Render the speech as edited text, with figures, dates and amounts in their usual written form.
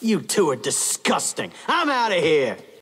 You two are disgusting. I'm out of here.